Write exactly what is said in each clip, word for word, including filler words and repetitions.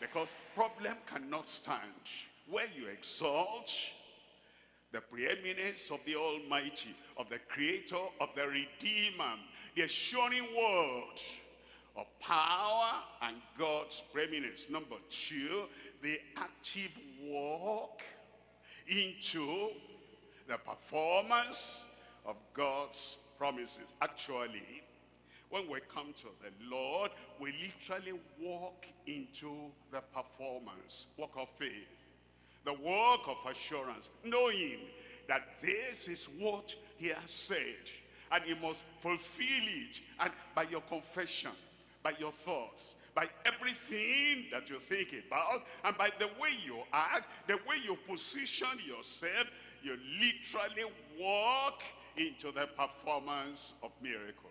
Because problem cannot stand where you exalt the preeminence of the Almighty, of the Creator, of the Redeemer, the assuring word of power and God's preeminence. Number two, the active walk into the performance of God's promises. Actually, when we come to the Lord, we literally walk into the performance, walk of faith, the walk of assurance, knowing that this is what he has said, and he must fulfill it. And by your confession, by your thoughts, by everything that you think about, and by the way you act, the way you position yourself, you literally walk into the performance of miracle.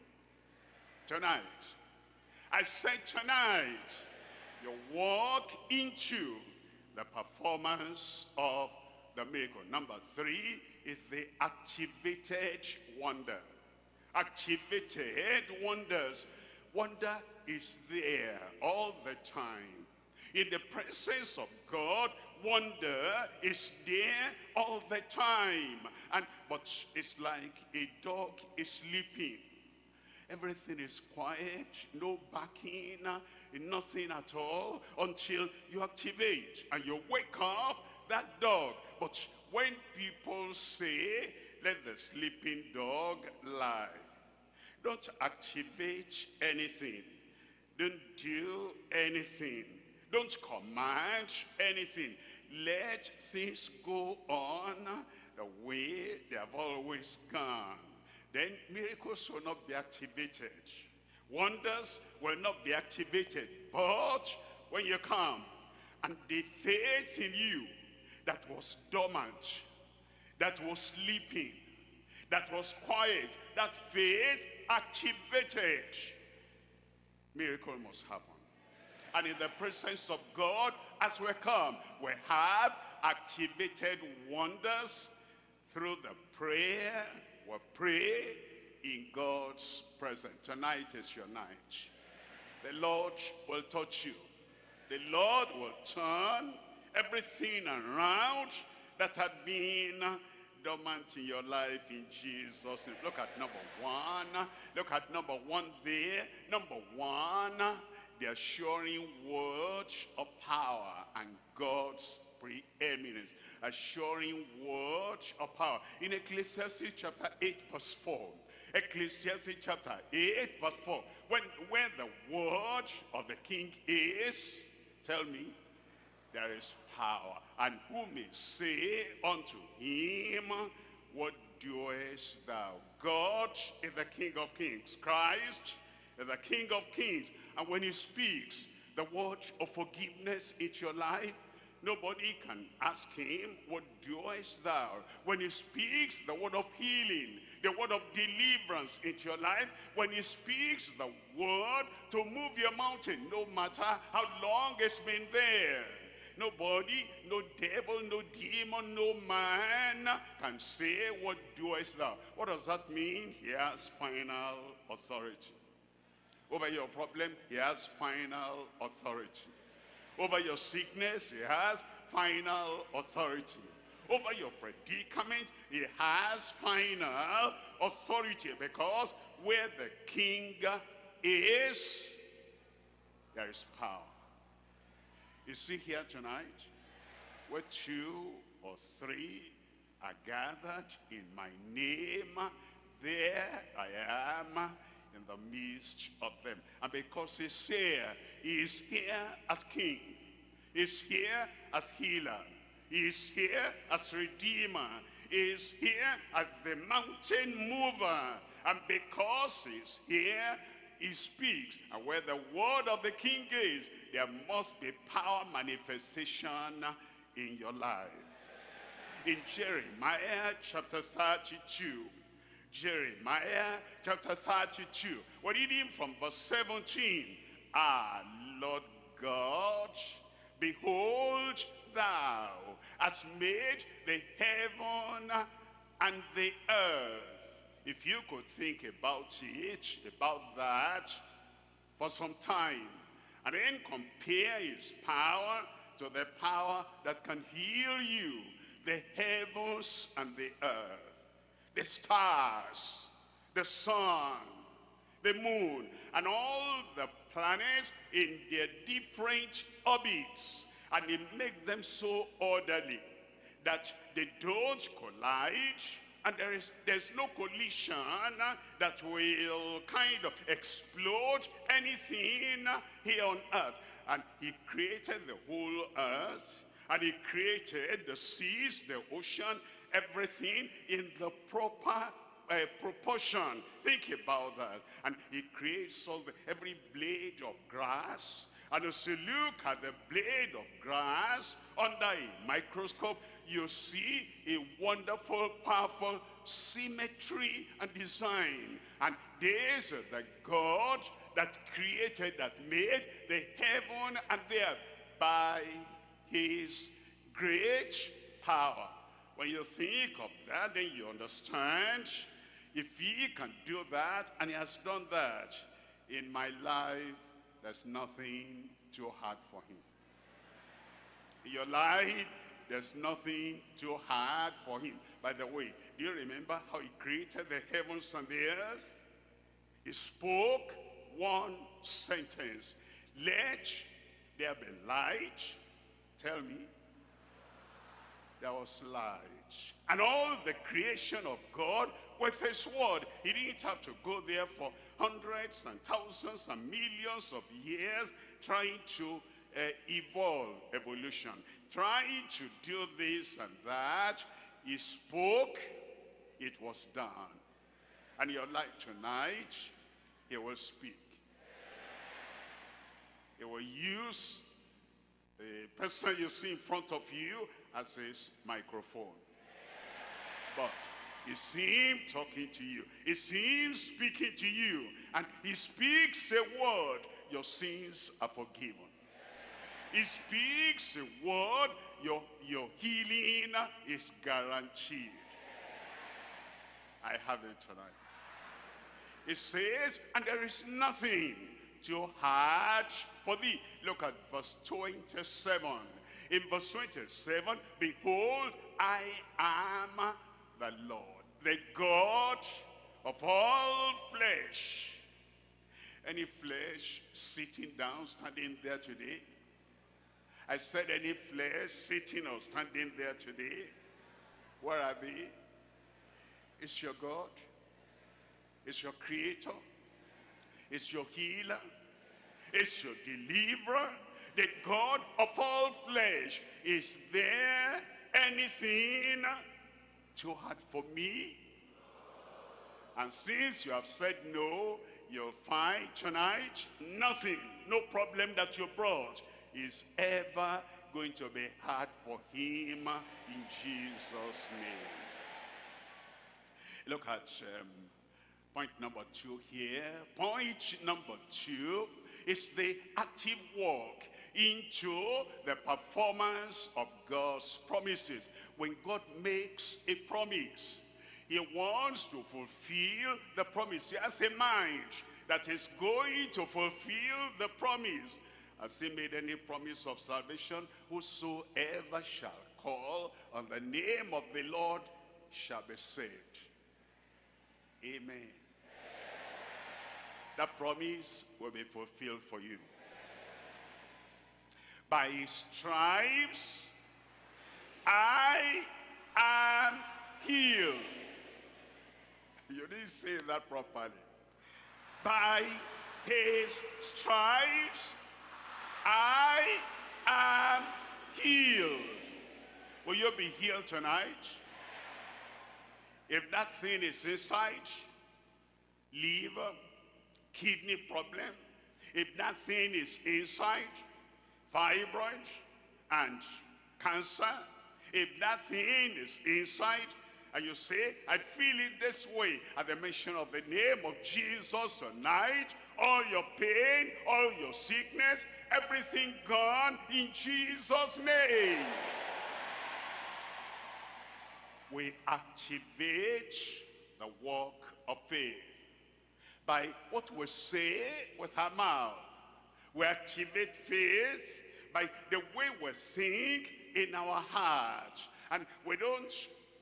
Tonight, I said tonight, you walk into the performance of the miracle. Number three is the activated wonder. Activated wonders. Wonder is there all the time. In the presence of God, wonder is there all the time. And but it's like a dog is sleeping. Everything is quiet, no backing, nothing at all, until you activate and you wake up that dog. But when people say, let the sleeping dog lie, don't activate anything. Don't do anything. Don't command anything. Let things go on the way they have always gone. Then miracles will not be activated. Wonders will not be activated. But when you come and the faith in you that was dormant, that was sleeping, that was quiet, that faith activated, miracle must happen. And in the presence of God, as we come, we have activated wonders through the prayer. We pray in God's presence. Tonight is your night. The Lord will touch you. The Lord will turn everything around that had been dormant in your life in Jesus' name. Look at number one. Look at number one there. Number one, the assuring word of power and God's preeminence. Assuring word of power. In Ecclesiastes chapter eight verse four. Ecclesiastes chapter eight verse four. When, where the word of the king is, tell me, there is power. And who may say unto him, what doest thou? God is the King of Kings. Christ is the King of Kings. And when he speaks the word of forgiveness into your life, nobody can ask him, what doest thou? When he speaks the word of healing, the word of deliverance into your life, when he speaks the word to move your mountain, no matter how long it's been there, nobody, no devil, no demon, no man can say, what doest thou? What does that mean? He has final authority. Over your problem, he has final authority. Over your sickness, he has final authority. Over your predicament, he has final authority. Because where the king is, there is power. Is he here tonight? Where two or three are gathered in my name, there I am in the midst of them. And because he's here, he is here as king, he is here as healer, he is here as redeemer, he is here as the mountain mover. And because he's here, he speaks. And where the word of the king is, there must be power manifestation in your life. In Jeremiah chapter thirty-two, Jeremiah chapter thirty-two, we're reading from verse seventeen. Ah, Lord God, behold, thou hast made the heaven and the earth. If you could think about it, about that for some time, and then compare his power to the power that can heal you. The heavens and the earth, the stars, the sun, the moon, and all the planets in their different orbits, and he makes them so orderly that they don't collide, and there is there's no collision that will kind of explode anything here on earth. And he created the whole earth, and he created the seas, the ocean, everything in the proper uh, proportion. Think about that. And he creates all the, every blade of grass. And as you look at the blade of grass under a microscope, you see a wonderful, powerful symmetry and design. And this is the God that created, that made the heaven and the earth by his great power. When you think of that, then you understand, if he can do that, and he has done that in my life, there's nothing too hard for him. In your life, there's nothing too hard for him. By the way, do you remember how he created the heavens and the earth? He spoke one sentence. Let there be light. Tell me, there was light. And all the creation of God with his word. He didn't have to go there for hundreds and thousands and millions of years trying to uh, evolve evolution, trying to do this and that. He spoke, it was done. And you're like, tonight, he will speak. He will use the person you see in front of you as his microphone. But it's him talking to you. It's him speaking to you. And he speaks a word, your sins are forgiven. He speaks a word, your, your healing is guaranteed. I have it tonight. It says, and there is nothing too hard for thee. Look at verse twenty-seven. In verse twenty-seven, behold, I am the Lord, the God of all flesh. Any flesh sitting down, standing there today? I said, any flesh sitting or standing there today? Where are they? It's your God. It's your creator. It's your healer. It's your deliverer. The God of all flesh. Is there anything too hard for me? And since you have said no, you'll find tonight nothing, no problem that you brought is ever going to be hard for him in Jesus' name. Look at um, point number two here. Point number two is the active walk into the performance of God's promises. When God makes a promise, he wants to fulfill the promise. He has a mind that he's going to fulfill the promise. As he made any promise of salvation, whosoever shall call on the name of the Lord shall be saved. Amen. Amen. That promise will be fulfilled for you. By his stripes, I am healed. You didn't say that properly. By his stripes, I am healed. Will you be healed tonight? If that thing is inside, liver, kidney problem, if that thing is inside, fibroid and cancer, if that thing is inside, and you say, I feel it this way, at the mention of the name of Jesus tonight, all your pain, all your sickness, everything gone in Jesus' name. We activate the walk of faith by what we say with our mouth. We activate faith by the way we sing in our hearts. And we don't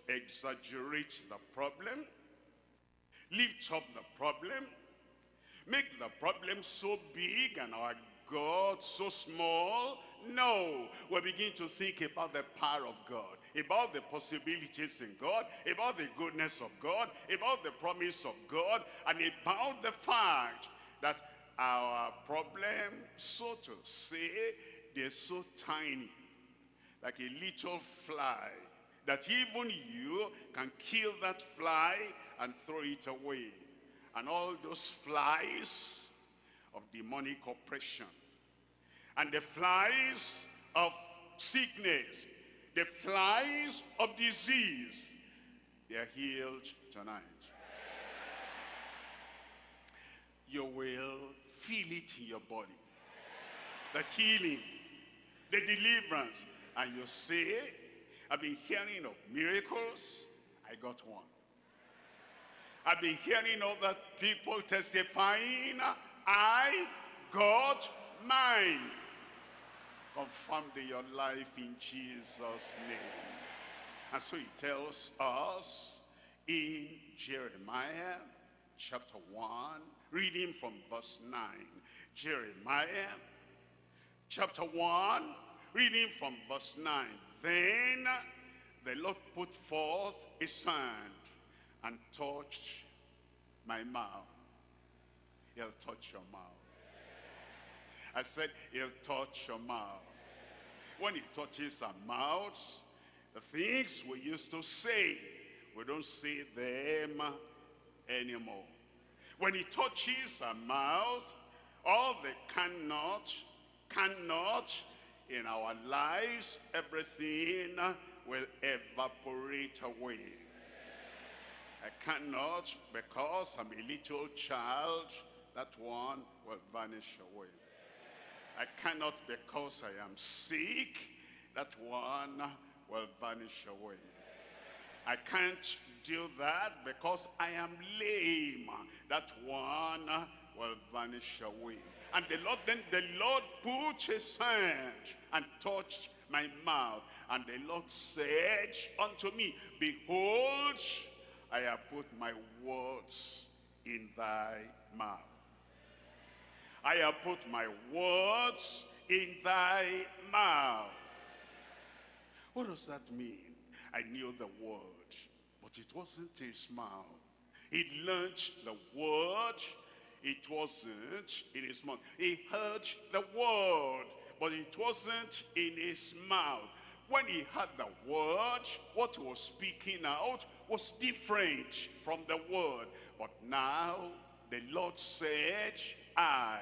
exaggerate the problem, lift up the problem, make the problem so big and our God so small. No, we begin to think about the power of God, about the possibilities in God, about the goodness of God, about the promise of God, and about the fact that our problem, so to say, they're so tiny, like a little fly, that even you can kill that fly and throw it away. And all those flies of demonic oppression, and the flies of sickness, the flies of disease, they are healed tonight. You will feel it in your body, the healing, the deliverance. And you say, I've been hearing of miracles, I got one. I've been hearing other people testifying, I got mine. Confirmed in your life in Jesus' name. And so he tells us in Jeremiah chapter one, reading from verse nine. Jeremiah chapter one, reading from verse nine. Then the Lord put forth a hand and touched my mouth. He'll touch your mouth. I said, he'll touch your mouth. When he touches our mouths, the things we used to say, we don't say them anymore. When he touches our mouth, all the cannot, cannot in our lives, everything will evaporate away. I cannot because I'm a little child, that one will vanish away. I cannot because I am sick, that one will vanish away. I can't do that because I am lame, that one will vanish away. And the Lord, then the Lord put his hand and touched my mouth. And the Lord said unto me, behold, I have put my words in thy mouth. I have put my words in thy mouth. What does that mean? I knew the word, but it wasn't his mouth. He learned the word. It wasn't in his mouth. He heard the word, but it wasn't in his mouth. When he heard the word, what was speaking out was different from the word. But now the Lord said, I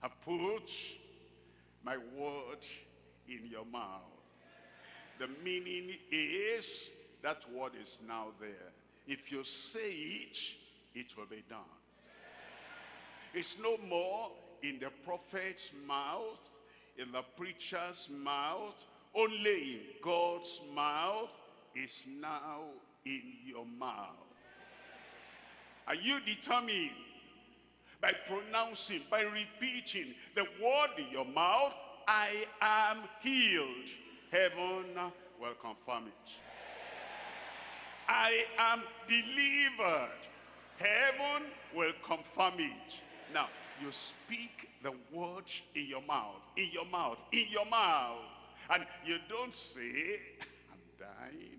have put my word in your mouth. The meaning is that word is now there. If you say it, it will be done. It's no more in the prophet's mouth, in the preacher's mouth, only in God's mouth. Is now in your mouth. Are you determined by pronouncing, by repeating the word in your mouth, I am healed? Heaven will confirm it. I am delivered. Heaven will confirm it. Now, you speak the word in your mouth, in your mouth, in your mouth. And you don't say, I'm dying.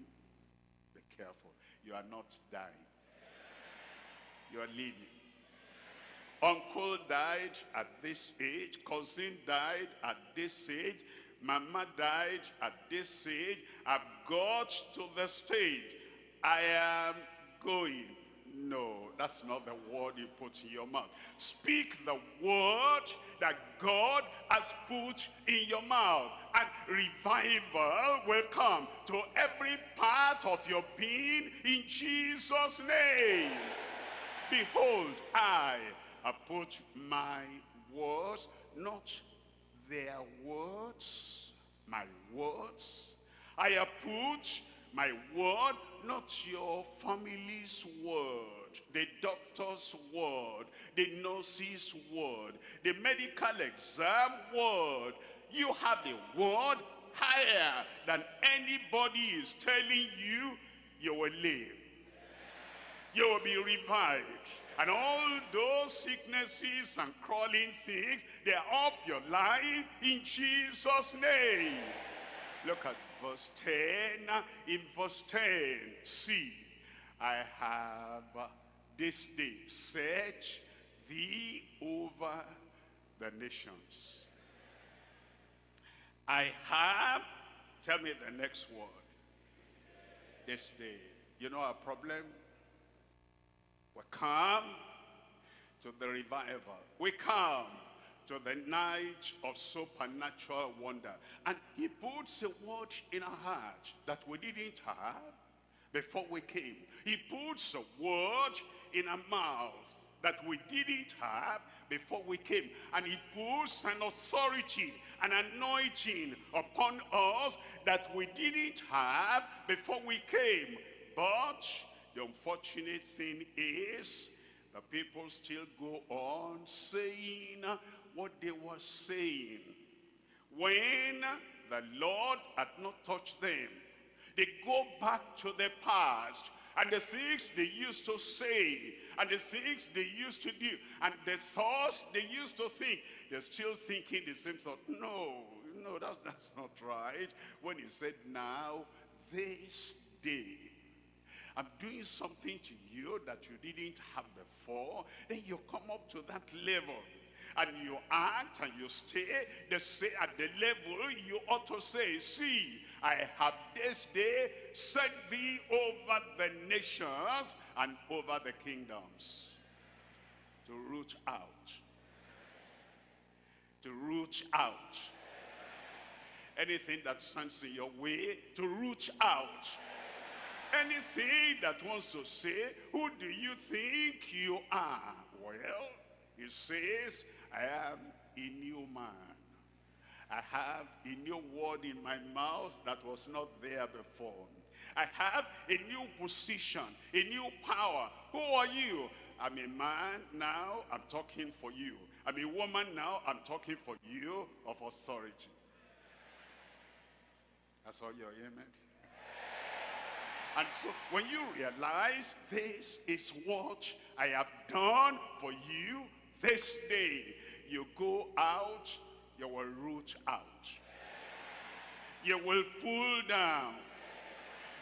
Be careful. You are not dying. You are living. Uncle died at this age. Cousin died at this age. Mama died at this age. I've got to the stage. I am going. No, that's not the word you put in your mouth. Speak the word that God has put in your mouth, and revival will come to every part of your being in Jesus' name. Behold, I have put my words, not their words, my words. I have put My word, not your family's word, the doctor's word, the nurse's word, the medical exam word. You have a word higher than anybody is telling you. You will live. You will be revived. And all those sicknesses and crawling things, they are off your life in Jesus' name. Look at verse ten. In verse ten, see, I have this day set thee over the nations. I have, tell me the next word, this day. You know our problem? We come to the revival. We come to the night of supernatural wonder. And he puts a word in our heart that we didn't have before we came. He puts a word in our mouth that we didn't have before we came. And he puts an authority, an anointing upon us that we didn't have before we came. But the unfortunate thing is, the people still go on saying what they were saying when the Lord had not touched them. They go back to the past and the things they used to say and the things they used to do and the thoughts they used to think. They're still thinking the same thought. No, no, that's, that's not right. When he said, now, this day, I'm doing something to you that you didn't have before, then you come up to that level and you act and you stay the same at the level you ought to say. See, I have this day set thee over the nations and over the kingdoms. To root out. To root out. Anything that stands in your way, to root out. Anything that wants to say, who do you think you are? Well, he says, I am a new man. I have a new word in my mouth that was not there before. I have a new position, a new power. Who are you? I'm a man now, I'm talking for you. I'm a woman now, I'm talking for you of authority. That's all your amen. And so when you realize this is what I have done for you this day, you go out, you will root out. You will pull down.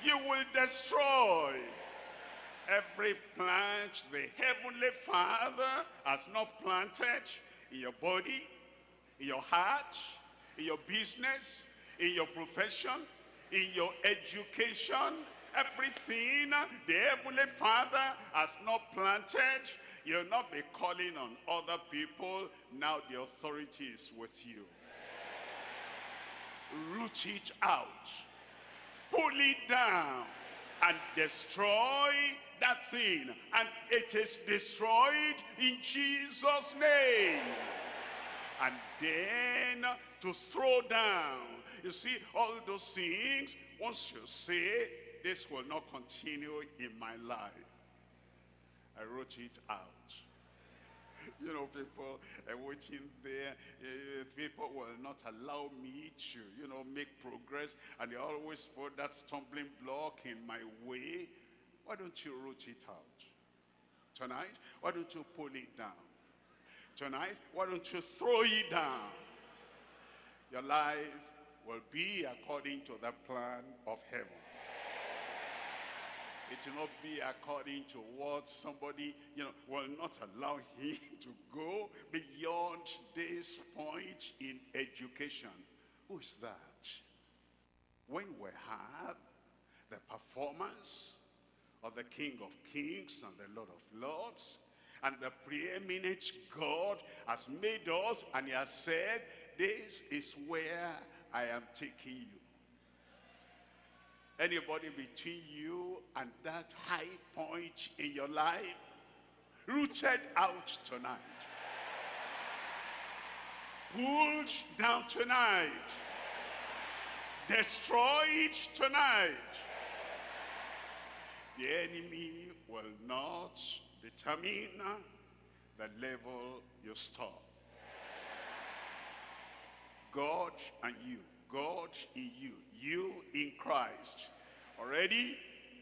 You will destroy every plant the Heavenly Father has not planted in your body, in your heart, in your business, in your profession, in your education. Everything the Heavenly Father has not planted, you'll not be calling on other people. Now the authority is with you. Root it out. Pull it down. And destroy that thing. And it is destroyed in Jesus' name. And then to throw down. You see, all those things, once you say, this will not continue in my life. I wrote it out. You know, people are watching there. Uh, people will not allow me to, you know, make progress. And they always put that stumbling block in my way. Why don't you wrote it out? Tonight, why don't you pull it down? Tonight, why don't you throw it down? Your life will be according to the plan of heaven. It will not be according to what somebody, you know, will not allow him to go beyond this point in education. Who is that? When we have the performance of the King of Kings and the Lord of Lords, and the preeminent God has made us, and he has said, this is where I am taking you. Anybody between you and that high point in your life, rooted out tonight. Pulled down tonight. Destroyed tonight. The enemy will not determine the level you stop. God and you, God in you, you in Christ. Already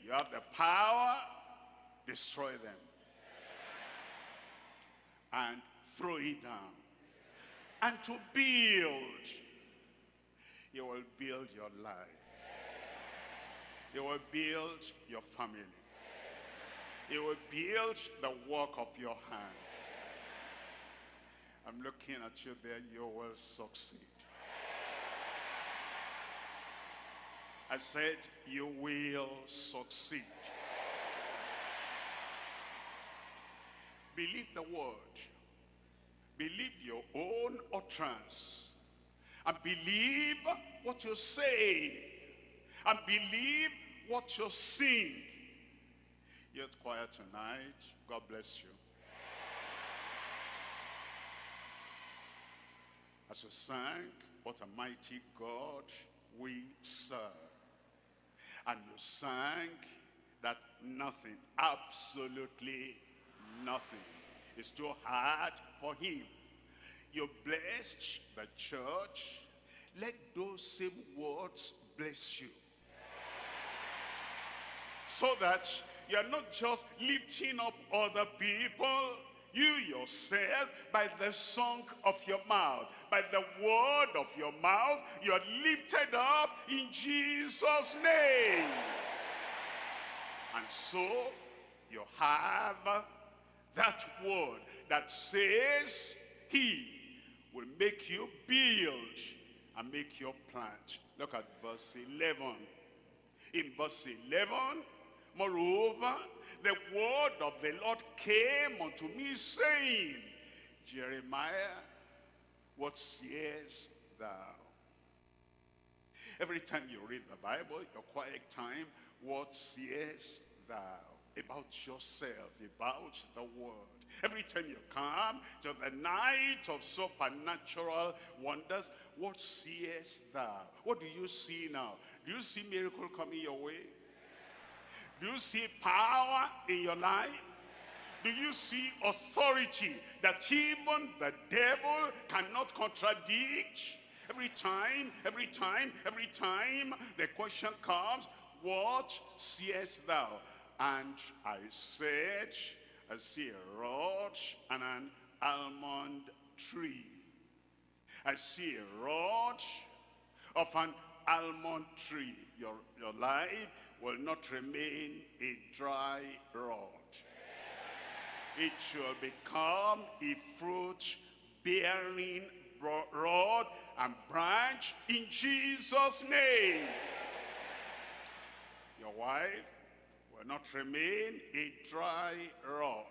you have the power, destroy them. And throw it down. And to build, you will build your life. You will build your family. You will build the work of your hand. I'm looking at you there, you will succeed. I said, you will succeed. Believe the word. Believe your own utterance. And believe what you say. And believe what you sing. You're quiet tonight. God bless you. As you sang, what a mighty God we serve. And you sang that nothing, absolutely nothing, is too hard for him. You blessed the church. Let those same words bless you. So that you are not just lifting up other people, you yourself, by the song of your mouth, by the word of your mouth, you are lifted up in Jesus' name. And so you have that word that says he will make you build and make you plant. Look at verse eleven. In verse eleven, moreover, the word of the Lord came unto me, saying, Jeremiah, what seest thou? Every time you read the Bible, your quiet time, what seest thou? About yourself, about the world. Every time you come to the night of supernatural wonders, what seest thou? What do you see now? Do you see miracle coming your way? Do you see power in your life? Do you see authority that even the devil cannot contradict? Every time, every time, every time the question comes, what seest thou? And I said, I see a rod and an almond tree. I see a rod of an almond tree. Your, your life will not remain a dry rod. It shall become a fruit-bearing rod and branch in Jesus' name. Your wife will not remain a dry rod.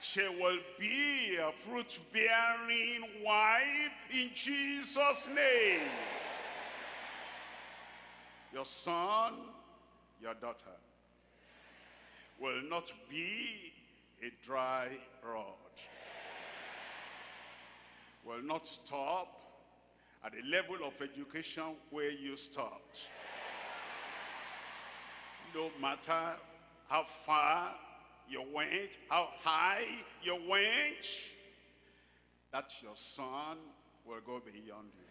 She will be a fruit-bearing wife in Jesus' name. Your son, your daughter, will not be a dry rod. Will not stop at the level of education where you stopped. No matter how far you went, how high you went, that your son will go beyond you.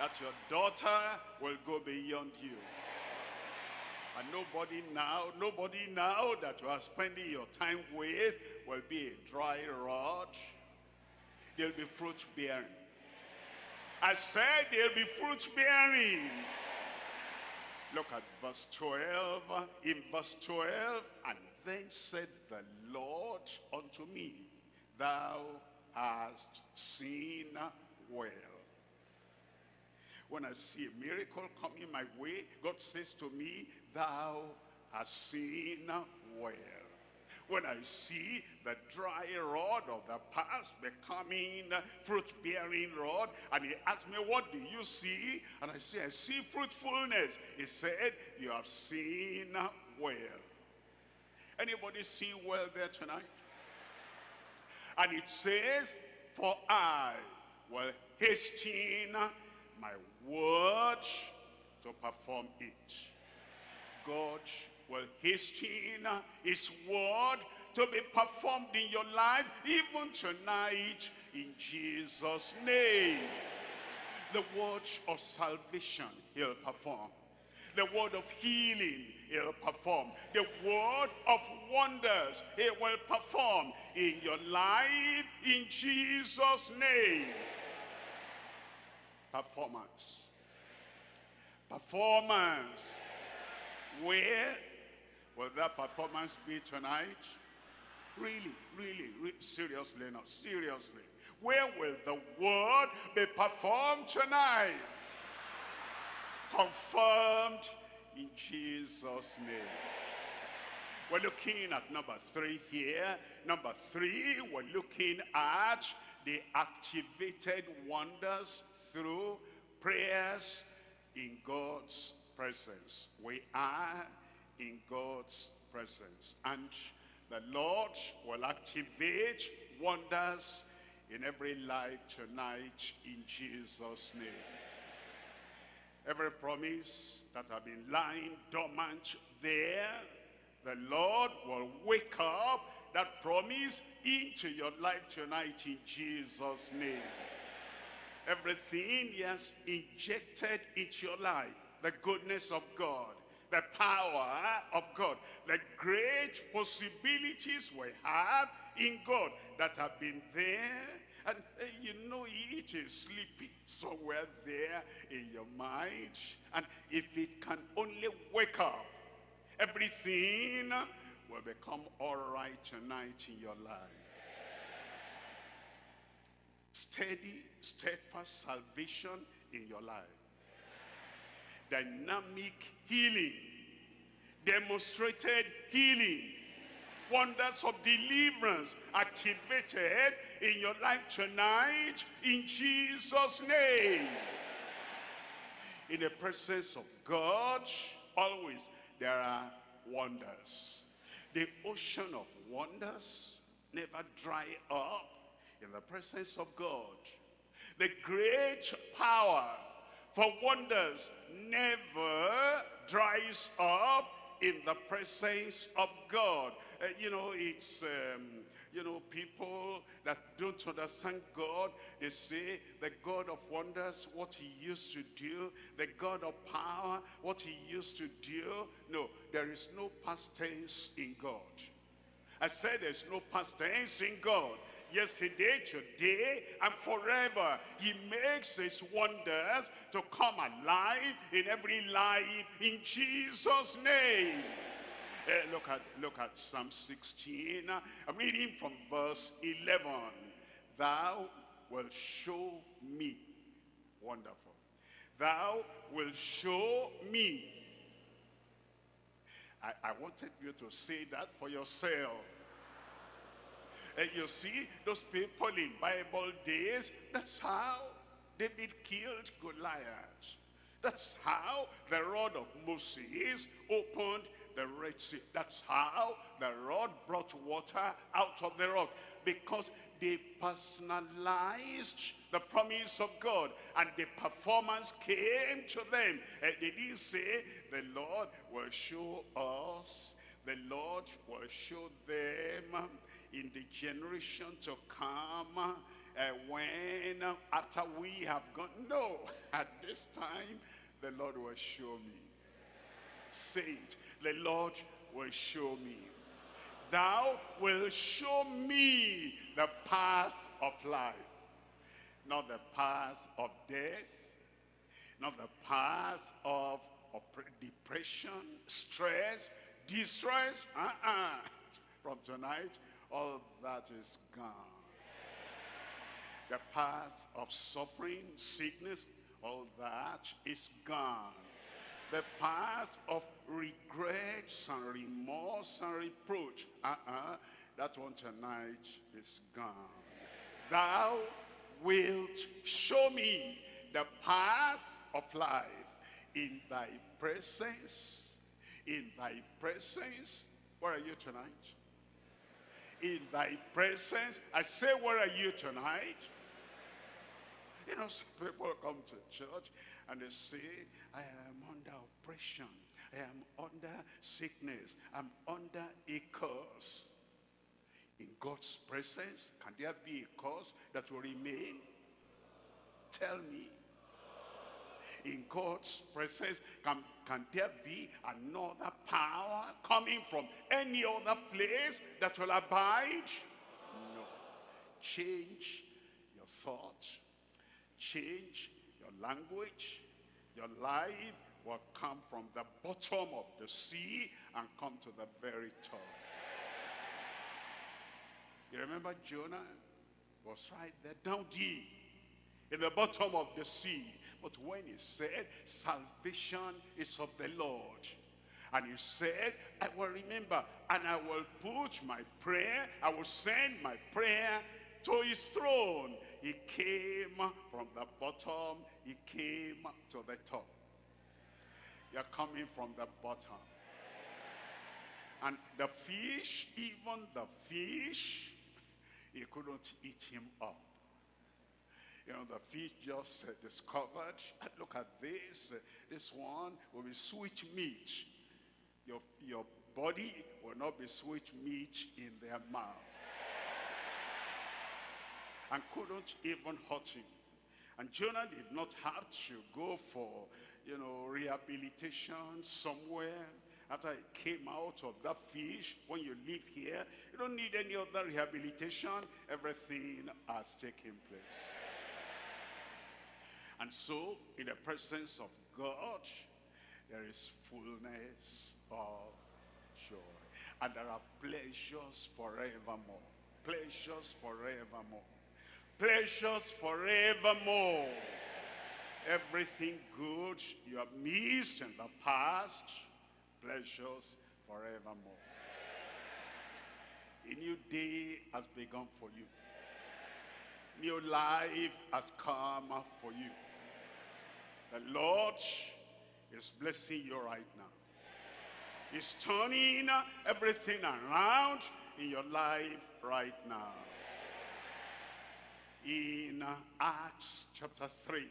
That your daughter will go beyond you. And nobody now, nobody now that you are spending your time with will be a dry rod. They'll be fruit-bearing. I said they'll be fruit-bearing. Look at verse twelve. In verse twelve, and then said the Lord unto me, thou hast seen well. When I see a miracle coming my way, God says to me, thou hast seen well. When I see the dry rod of the past becoming fruit-bearing rod, and he asked me, what do you see? And I say, I see fruitfulness. He said, you have seen well. Anybody see well there tonight? And it says, for I will hasten my word to perform it. God will hasten his word to be performed in your life, even tonight, in Jesus' name. The word of salvation he'll perform. The word of healing he'll perform. The word of wonders he will perform in your life, in Jesus' name. Performance. Performance. Where will that performance be tonight? Really, really, really, seriously now, seriously. Where will the word be performed tonight? Confirmed in Jesus' name. We're looking at number three here. Number three, we're looking at the activated wonders through prayers in God's presence. We are in God's presence, and the Lord will activate wonders in every life tonight, in Jesus' name. Every promise that has been lying dormant there, the Lord will wake up that promise into your life tonight, in Jesus' name. Everything he has injected into your life, the goodness of God, the power of God, the great possibilities we have in God that have been there, and uh, you know it is sleeping somewhere there in your mind. And if it can only wake up, everything will become all right tonight in your life. Steady, steadfast salvation in your life. Dynamic healing, demonstrated healing, wonders of deliverance activated in your life tonight, in Jesus' name. In the presence of God, always there are wonders. The ocean of wonders never dry up in the presence of God. The great power for wonders never dries up in the presence of God. Uh, you know, it's, um, you know, people that don't understand God, they say the God of wonders, what he used to do, the God of power, what he used to do. No, there is no past tense in God. I said there's no past tense in God. Yesterday, today, and forever. He makes his wonders to come alive in every life, in Jesus' name. Uh, look at look at Psalm sixteen. I'm reading from verse eleven. Thou wilt show me. Wonderful. Thou wilt show me. I, I wanted you to say that for yourself. And you see, those people in Bible days, that's how David killed Goliath. That's how the rod of Moses opened the Red Sea. That's how the rod brought water out of the rock. Because they personalized the promise of God, and the performance came to them. And they didn't say, the Lord will show us, the Lord will show them in the generation to come, uh, when, uh, after we have gone. No, at this time, the Lord will show me. Say it, the Lord will show me. Thou will show me the path of life. Not the path of death, not the path of, of depression, stress, distress. Uh-uh. From tonight, all that is gone. The path of suffering, sickness, all that is gone. The path of regrets and remorse and reproach, uh-uh, that one tonight is gone. Thou wilt show me the path of life. In thy presence, in thy presence, where are you tonight? In thy presence, I say, where are you tonight? You know, some people come to church and they say, I am under oppression. I am under sickness. I'm under a curse. In God's presence, can there be a curse that will remain? Tell me. In God's presence, can, can there be another power coming from any other place that will abide? No. Change your thought. Change your language. Your life will come from the bottom of the sea and come to the very top. You remember Jonah was right there down deep in the bottom of the sea. But when he said, salvation is of the Lord. And he said, I will remember and I will put my prayer, I will send my prayer to his throne. He came from the bottom, he came to the top. You're coming from the bottom. And the fish, even the fish, he couldn't eat him up. You know, the fish just uh, discovered, and look at this, uh, this one will be sweet meat. Your, your body will not be sweet meat in their mouth. And couldn't even hurt him. And Jonah did not have to go for, you know, rehabilitation somewhere. After it came out of that fish, when you live here, you don't need any other rehabilitation. Everything has taken place. And so, in the presence of God, there is fullness of joy. And there are pleasures forevermore. Pleasures forevermore. Pleasures forevermore. Everything good you have missed in the past, pleasures forevermore. A new day has begun for you. New life has come for you. The Lord is blessing you right now. He's turning everything around in your life right now. In Acts chapter three.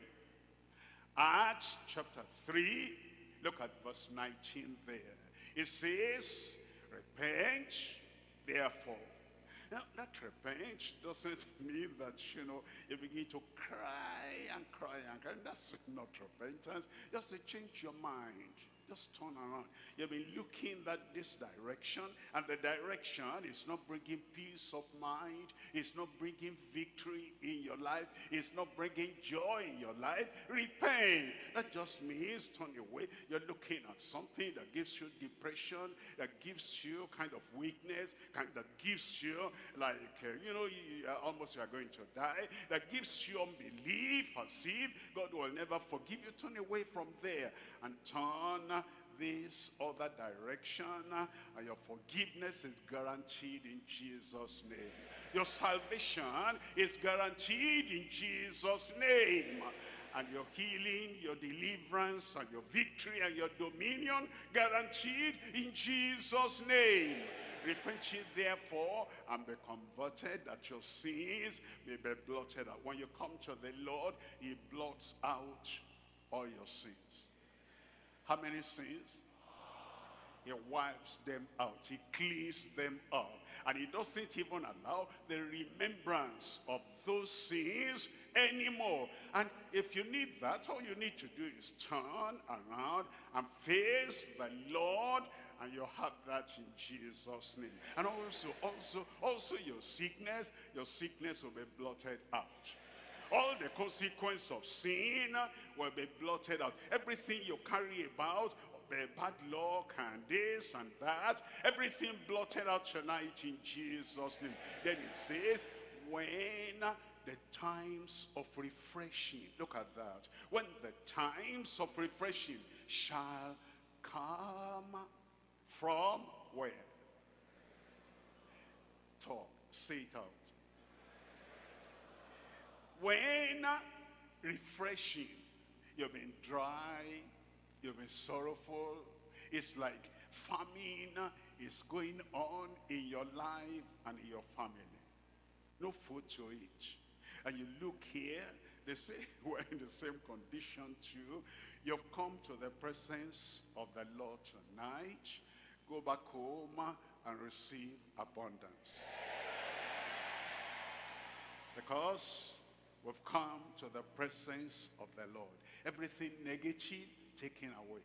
Acts chapter three, look at verse nineteen there. It says, repent therefore. Now, that repent doesn't mean that, you know, you begin to cry and cry and cry. That's not repentance. Just to change your mind. Just turn around. You've been looking that this direction, and the direction is not bringing peace of mind. It's not bringing victory in your life. It's not bringing joy in your life. Repent. That just means turn away. You're looking at something that gives you depression, that gives you kind of weakness, kind that gives you like, uh, you know, you, uh, almost you are going to die, that gives you unbelief, as if God will never forgive you. Turn away from there and turn this other direction, and your forgiveness is guaranteed in Jesus' name. Your salvation is guaranteed in Jesus' name. And your healing, your deliverance, and your victory, and your dominion guaranteed in Jesus' name. Repent ye therefore, and be converted, that your sins may be blotted out. When you come to the Lord, he blots out all your sins. How many sins? He wipes them out. He cleans them up. And he doesn't even allow the remembrance of those sins anymore. And if you need that, all you need to do is turn around and face the Lord, and you have that in Jesus' name. And also, also, also your sickness, your sickness will be blotted out. All the consequence of sin will be blotted out. Everything you carry about, bad luck and this and that, everything blotted out tonight in Jesus' name. Then it says, when the times of refreshing, look at that, when the times of refreshing shall come from where? Talk, say it out. When refreshing, you've been dry, you've been sorrowful, it's like famine is going on in your life and in your family. No food to eat. And you look here, They say we're in the same condition too. You've come to the presence of the Lord tonight. Go back home and receive abundance. Because we've come to the presence of the Lord. Everything negative taken away.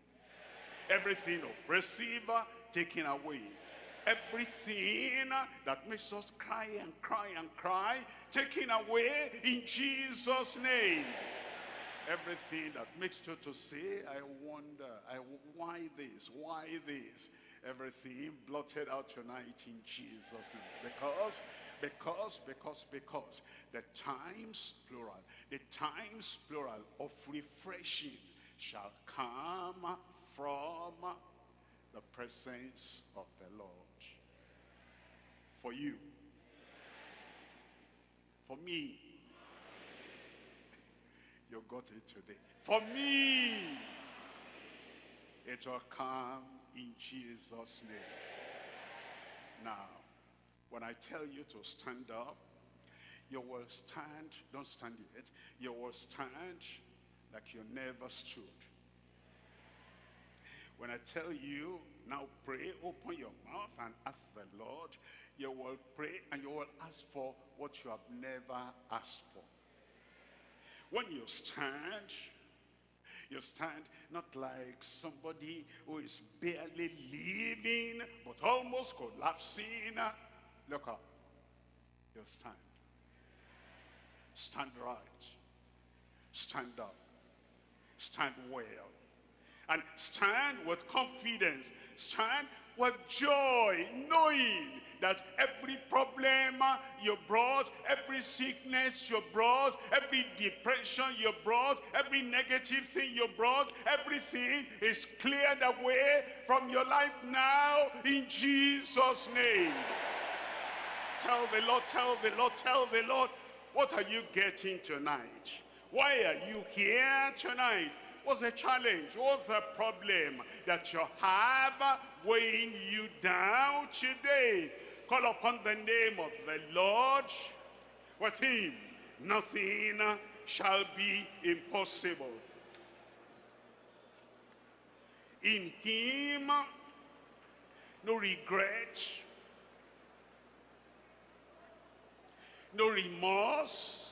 Everything oppressive taken away. Everything that makes us cry and cry and cry, taken away in Jesus' name. Everything that makes you to say, I wonder, I, why this, why this? Everything blotted out tonight in Jesus' name. Because, because, because, because the times, plural, the times, plural, of refreshing shall come from the presence of the Lord. For you. For me. You got it today. For me. It will come in Jesus' name. Now, when I tell you to stand up, you will stand, don't stand yet, you will stand like you never stood. When I tell you, now pray, open your mouth and ask the Lord, you will pray and you will ask for what you have never asked for. When you stand, you stand not like somebody who is barely living, but almost collapsing. Look up. You stand. Stand right. Stand up. Stand well. And stand with confidence. Stand with joy, knowing that every problem you brought, every sickness you brought, every depression you brought, every negative thing you brought, everything is cleared away from your life now in Jesus' name. Tell the Lord, tell the Lord, tell the Lord, what are you getting tonight? Why are you here tonight? What's the challenge? What's the problem that you have weighing you down today? Call upon the name of the Lord. With him, nothing shall be impossible. In him, no regret, no remorse,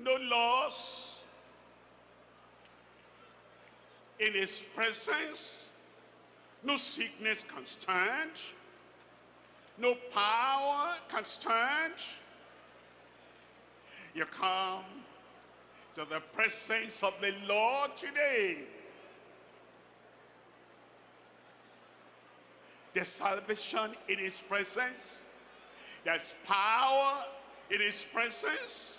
no loss. In his presence, no sickness can stand, no power can stand. You come to the presence of the Lord today. There's salvation in his presence. There's power in his presence.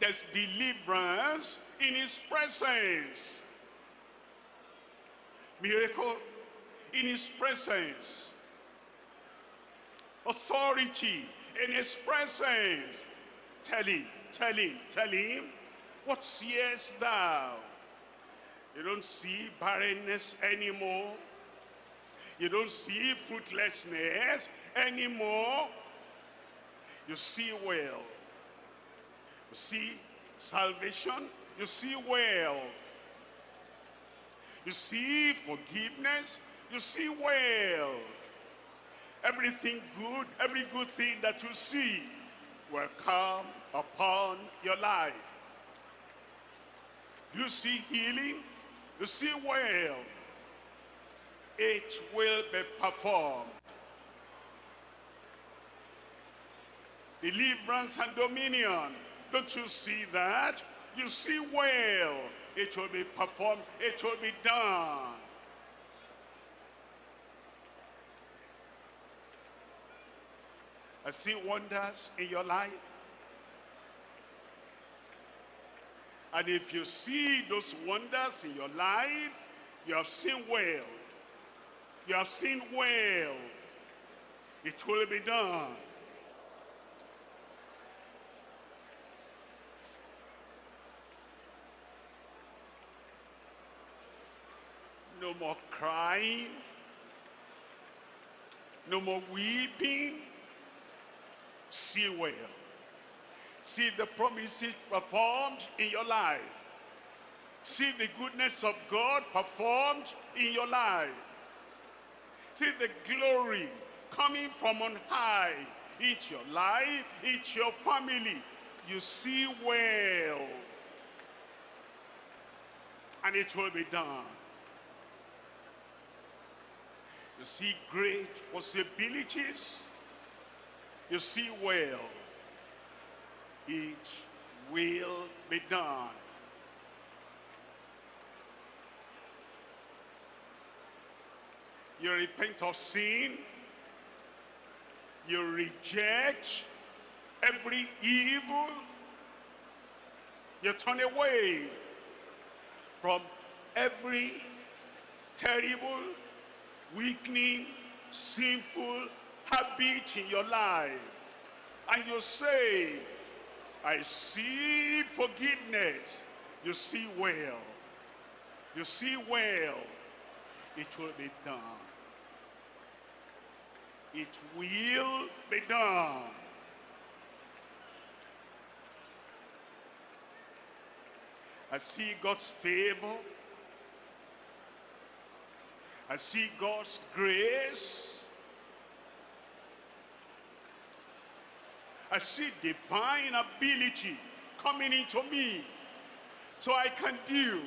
There's deliverance in his presence. Miracle in his presence. Authority in his presence. Tell him, tell him, tell him, what seest thou? You don't see barrenness anymore. You don't see fruitlessness anymore. You see well. You see salvation, you see well. You see forgiveness, you see well. Everything good, every good thing that you see will come upon your life. You see healing, you see well. It will be performed. Deliverance and dominion. Don't you see that? You see well. It will be performed. It will be done. I see wonders in your life. And if you see those wonders in your life, you have seen well. You have seen well. It will be done. No more crying, No more weeping. See well. See the promises performed in your life. See the goodness of God performed in your life. See the glory coming from on high into your life, into your family. You see well. And it will be done. You see great possibilities. You see well. It will be done. You repent of sin. You reject every evil. You turn away from every terrible, weakening, sinful habit in your life. And you say, I see forgiveness. You see well. You see well. It will be done. It will be done. I see God's favor. I see God's grace. I see divine ability coming into me, so I can do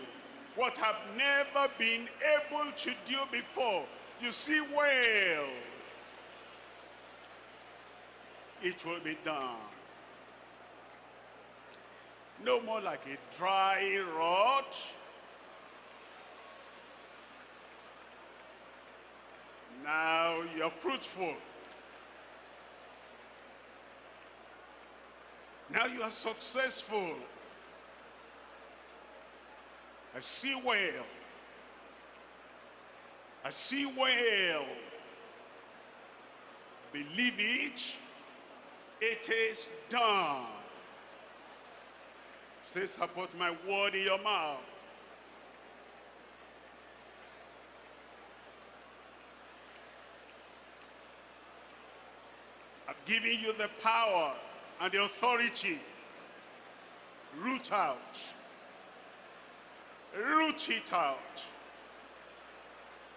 what I've never been able to do before. You see well. It will be done. No more like a dry rod. Now you're fruitful. Now you are successful. I see well. I see well. Believe it. It is done. Says, I put my word in your mouth. I've given you the power and the authority. Root out. Root it out.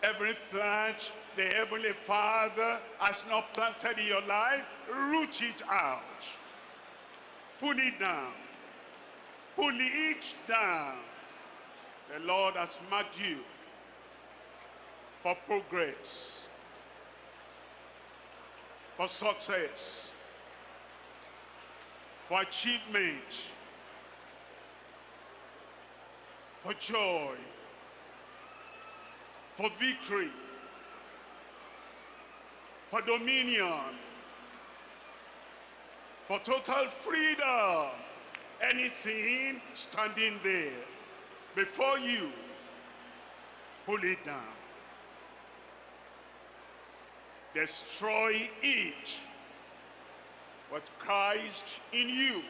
Every plant the Heavenly Father has not planted in your life, root it out. Pull it down. Pull it down. The Lord has marked you for progress, for success, for achievement, for joy, for victory, for dominion, for total freedom. Anything standing there before you, pull it down. Destroy it. What Christ in you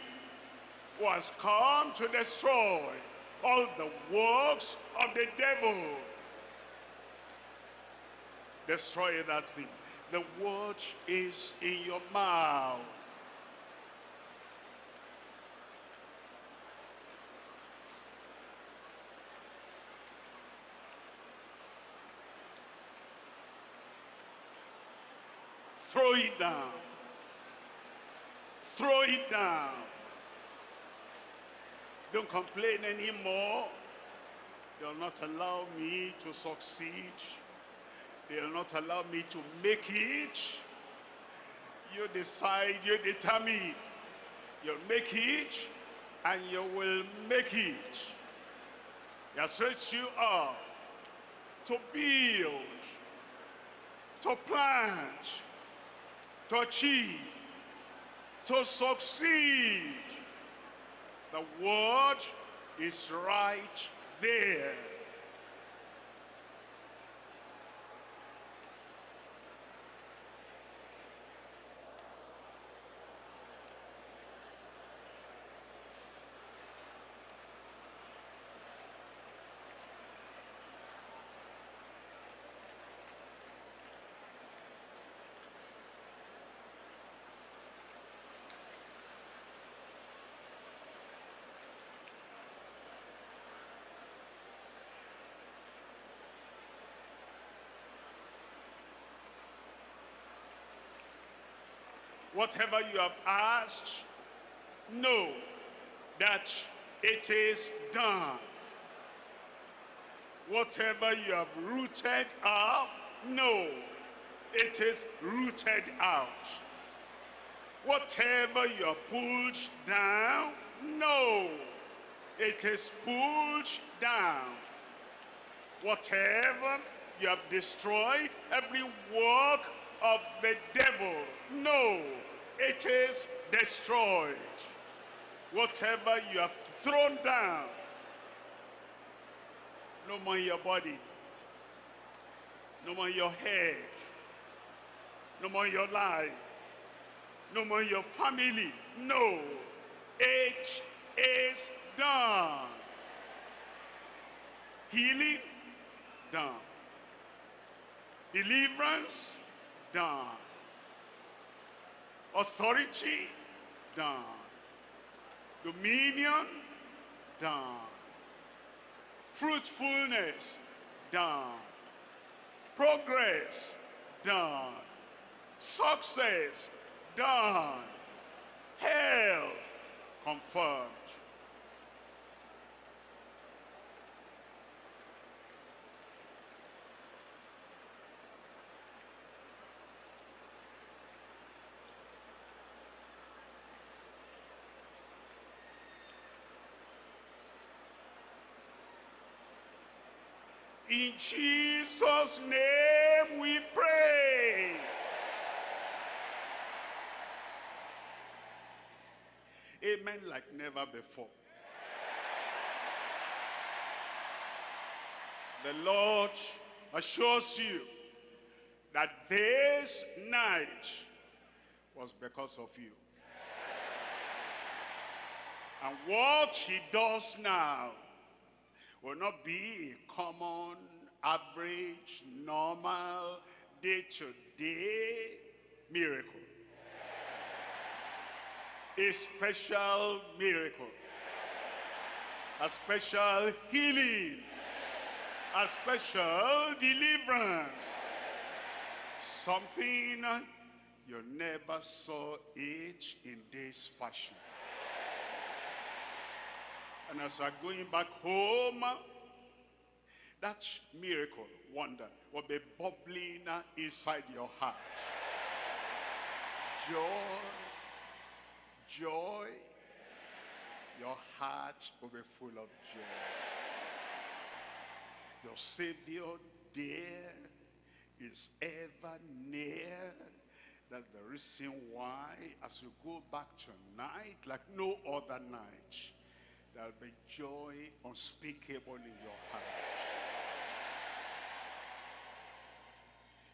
was come to destroy all the works of the devil. Destroy that thing. The word is in your mouth. Throw it down. Throw it down. Don't complain anymore. They'll not allow me to succeed. They'll not allow me to make it. You decide, you determine. You'll make it, and you will make it. It sets you up to build, to plant, to achieve, to succeed. The word is right there. whatever you have asked, know that it is done. Whatever you have rooted up, know it is rooted out. Whatever you have pulled down, know it is pulled down. Whatever you have destroyed, every work of the devil, no, it is destroyed. Whatever you have thrown down, no more in your body, no more in your head, no more in your life, no more in your family, no, it is done. Healing, done. Deliverance, done. Authority, done. Dominion, done. Fruitfulness, done. Progress, done. Success, done. Health, confirmed. In Jesus' name we pray. Amen like never before. The Lord assures you that this night was because of you. And what he does now will not be a common, average, normal, day-to-day miracle. A special miracle. A special healing. A special deliverance. Something you never saw it in this fashion. And as I'm going back home, that miracle, wonder, will be bubbling inside your heart. Joy, joy, your heart will be full of joy. Your Savior dear is ever near. That's the reason why, as you go back tonight, like no other night, there will be joy unspeakable in your heart.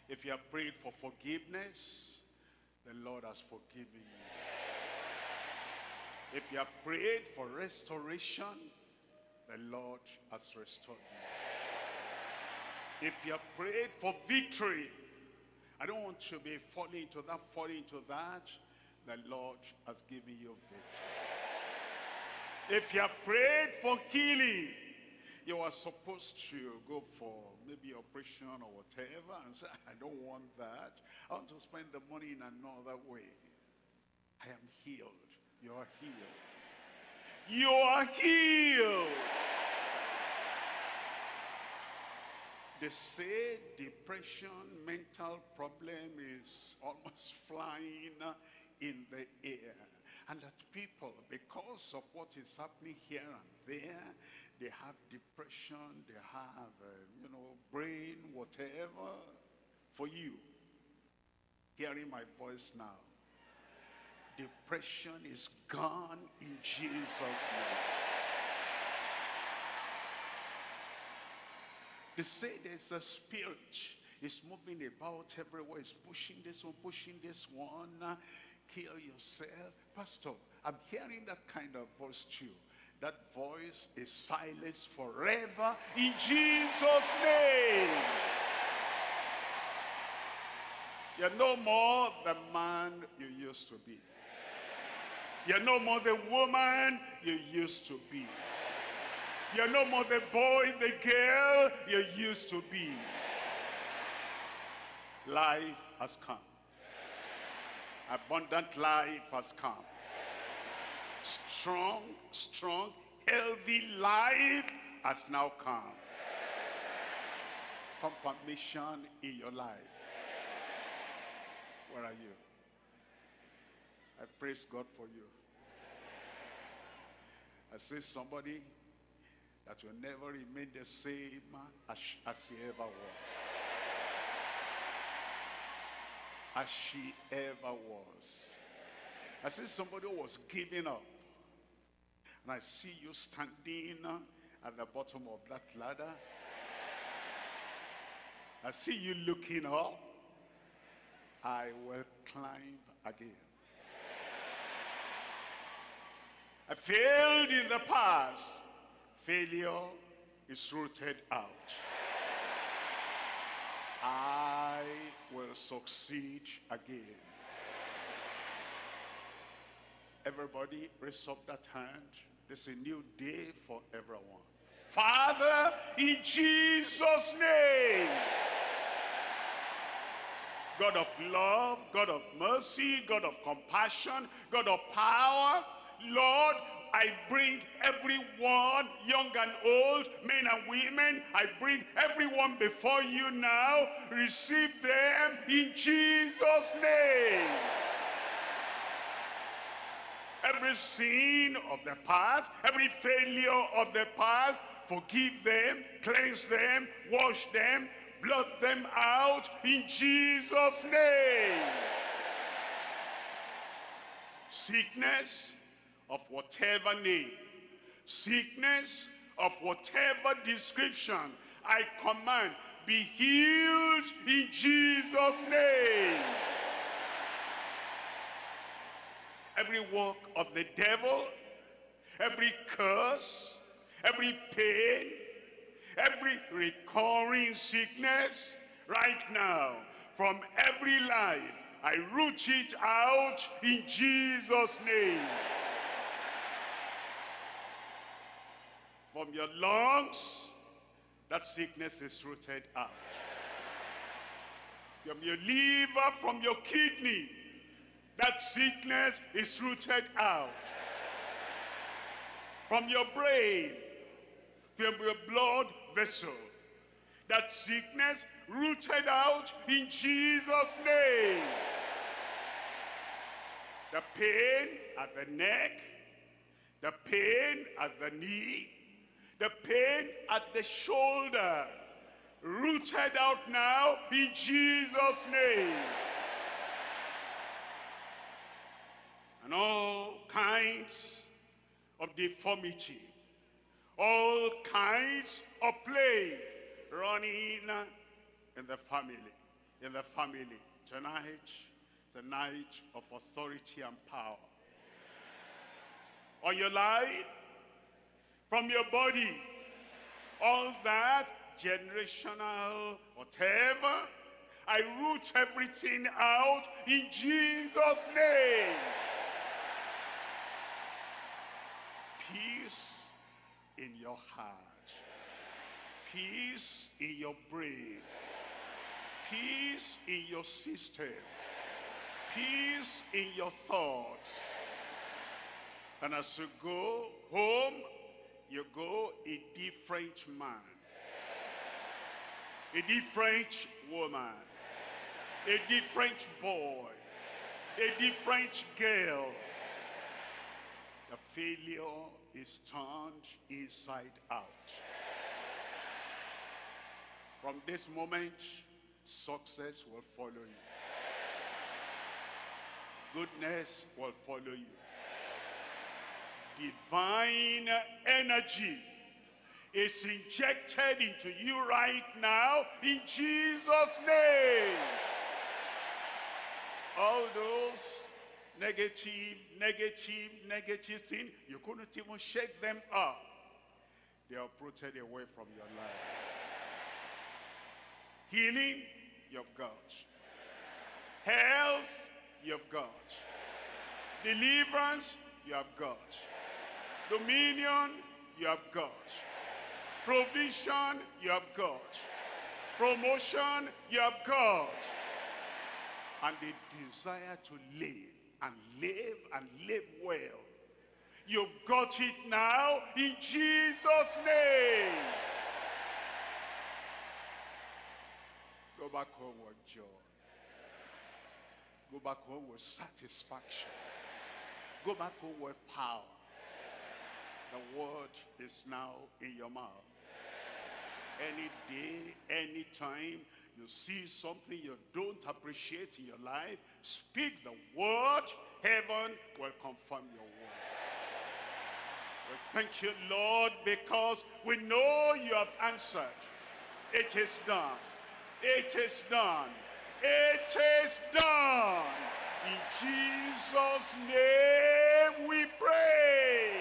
If you have prayed for forgiveness, the Lord has forgiven you. If you have prayed for restoration, the Lord has restored you. If you have prayed for victory, I don't want you to be falling into that, falling into that. The Lord has given you victory. If you have prayed for healing, you are supposed to go for maybe operation or whatever and say, I don't want that. I want to spend the money in another way. I am healed. You are healed. You are healed. They say depression, mental problem is almost flying in the air. And that people, because of what is happening here and there, they have depression, they have, uh, you know, brain, whatever. For you, hearing my voice now, depression is gone in Jesus' name. They say there's a spirit. It's moving about everywhere. It's pushing this one, pushing this one. Kill yourself. Pastor, I'm hearing that kind of voice too. That voice is silenced forever in Jesus' name. You're no more the man you used to be. You're no more the woman you used to be. You're no more the boy, the girl you used to be. Life has come. abundant life has come. Strong, strong, healthy life has now come. Confirmation in your life. Where are you? I praise God for you. I see somebody that will never remain the same as, as he ever was. As she ever was. I see somebody who was giving up. And I see you standing at the bottom of that ladder. I see you looking up. I will climb again. I failed in the past. Failure is rooted out. I will succeed again. Everybody, raise up that hand. There's a new day for everyone. Father, in Jesus' name. God of love, God of mercy, God of compassion, God of power, Lord, I bring everyone, young and old, men and women, I bring everyone before you now. Receive them in Jesus' name. Every sin of the past, every failure of the past, forgive them, cleanse them, wash them, blot them out in Jesus' name. Sickness of whatever name, sickness of whatever description, I command, be healed in Jesus' name. Every work of the devil, every curse, every pain, every recurring sickness, right now, from every life, I root it out in Jesus' name. From your lungs, that sickness is rooted out. From your liver, from your kidney, that sickness is rooted out. From your brain, from your blood vessel, that sickness rooted out in Jesus' name. The pain at the neck, the pain at the knee, the pain at the shoulder, rooted out now in Jesus' name. And all kinds of deformity, all kinds of plague running in the family, in the family. Tonight, the night of authority and power. On your life, from your body, all that generational whatever, I root everything out in Jesus' name. Peace in your heart, peace in your brain, peace in your system, peace in your thoughts. And as you go home, you go a different man, a different woman, a different boy, a different girl. The failure is turned inside out. From this moment, success will follow you. Goodness will follow you. Divine energy is injected into you right now in Jesus' name. All those negative, negative, negative things, you couldn't even shake them up. They are protected away from your life. Healing, you've got. Health, you've got. Deliverance, you have got. Dominion, you have got. Provision, you have got. Promotion, you have got. and they desire to live and live and live well. You've got it now in Jesus' name. Go back home with joy. Go back home with satisfaction. Go back home with power. The word is now in your mouth. Any day, any time you see something you don't appreciate in your life, speak the word. Heaven will confirm your word. We thank you, Lord, because we know you have answered. It is done. It is done. It is done. In Jesus' name we pray.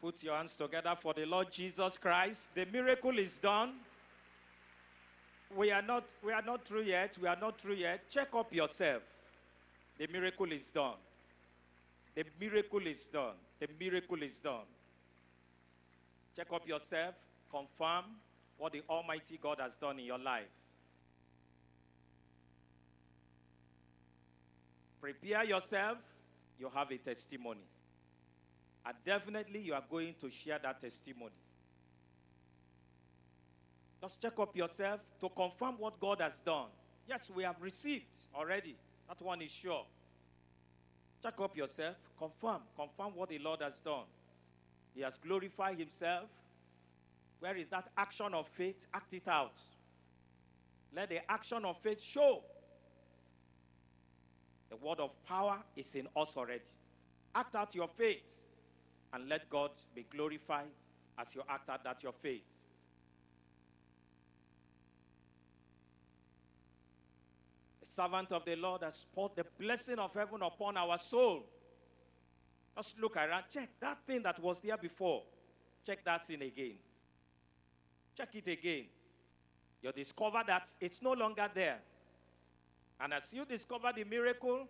Put your hands together for the Lord Jesus Christ. The miracle is done. We are not, we are not through yet. We are not through yet. Check up yourself. The miracle is done. The miracle is done. The miracle is done. Check up yourself. Confirm what the Almighty God has done in your life. Prepare yourself. You have a testimony. And definitely you are going to share that testimony. Just check up yourself to confirm what God has done. Yes, we have received already. That one is sure. Check up yourself. Confirm. Confirm what the Lord has done. He has glorified himself. Where is that action of faith? Act it out. Let the action of faith show. The word of power is in us already. Act out your faith. And let God be glorified as you act out that your faith. The servant of the Lord has poured the blessing of heaven upon our soul. Just look around. Check that thing that was there before. Check that thing again. Check it again. You discover that it's no longer there. And as you discover the miracle,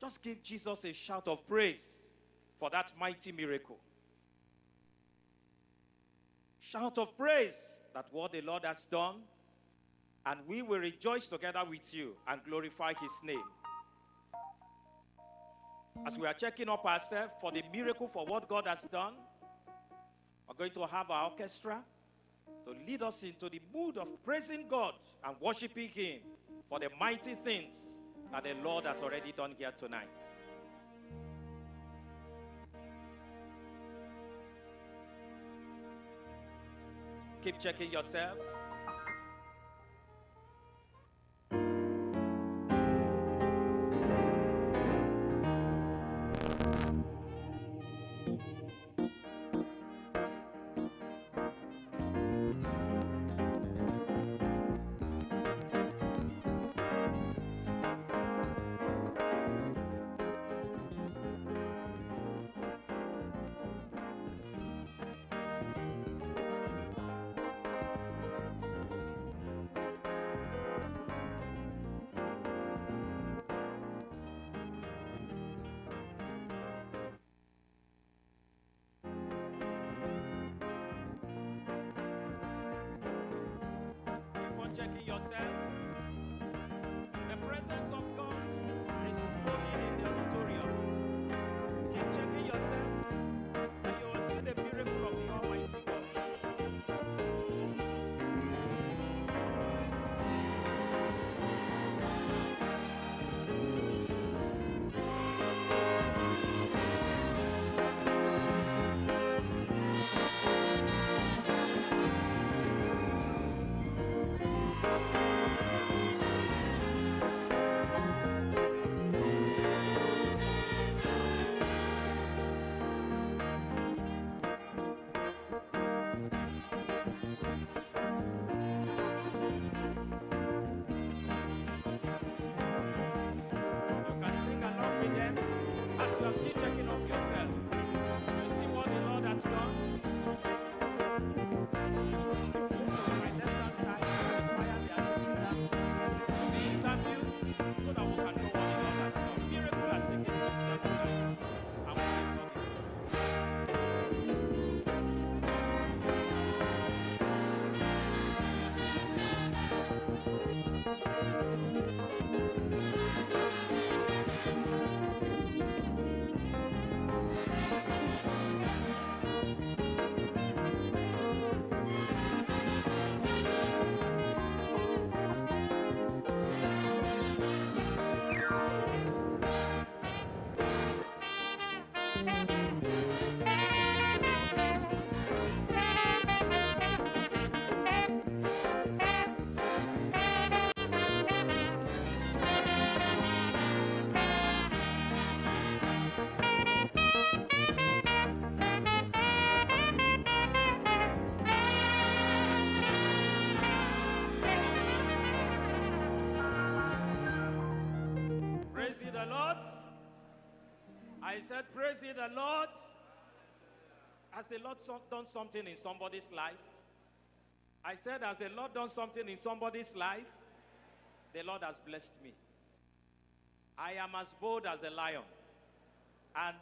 just give Jesus a shout of praise for that mighty miracle. Shout of praise that what the Lord has done, and we will rejoice together with you and glorify his name. As we are checking up ourselves for the miracle, for what God has done, we're going to have our orchestra to lead us into the mood of praising God and worshiping him for the mighty things that the Lord has already done here tonight. Keep checking yourself. Checking yourself. The presence of God is flowing in the auditorium. Keep checking yourself, and you will see the miracle of the Almighty God. The Lord, I said, praise ye the Lord. Has the Lord so done something in somebody's life? I said, has the Lord done something in somebody's life? The Lord has blessed me. I am as bold as the lion. And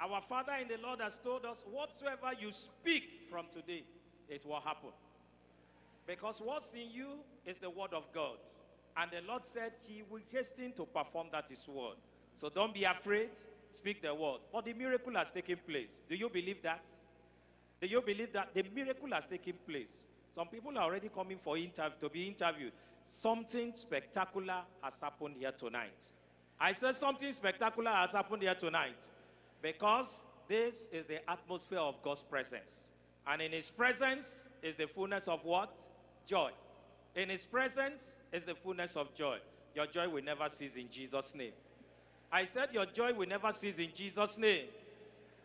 our Father in the Lord has told us, whatsoever you speak from today, it will happen. Because what's in you is the word of God. And the Lord said he will hasten to perform that his word. So don't be afraid. Speak the word. But the miracle has taken place. Do you believe that? Do you believe that? The miracle has taken place. Some people are already coming for interview, to be interviewed. Something spectacular has happened here tonight. I said something spectacular has happened here tonight. Because this is the atmosphere of God's presence. And in his presence is the fullness of what? Joy. In his presence is the fullness of joy. Your joy will never cease in Jesus' name. I said your joy will never cease in Jesus' name.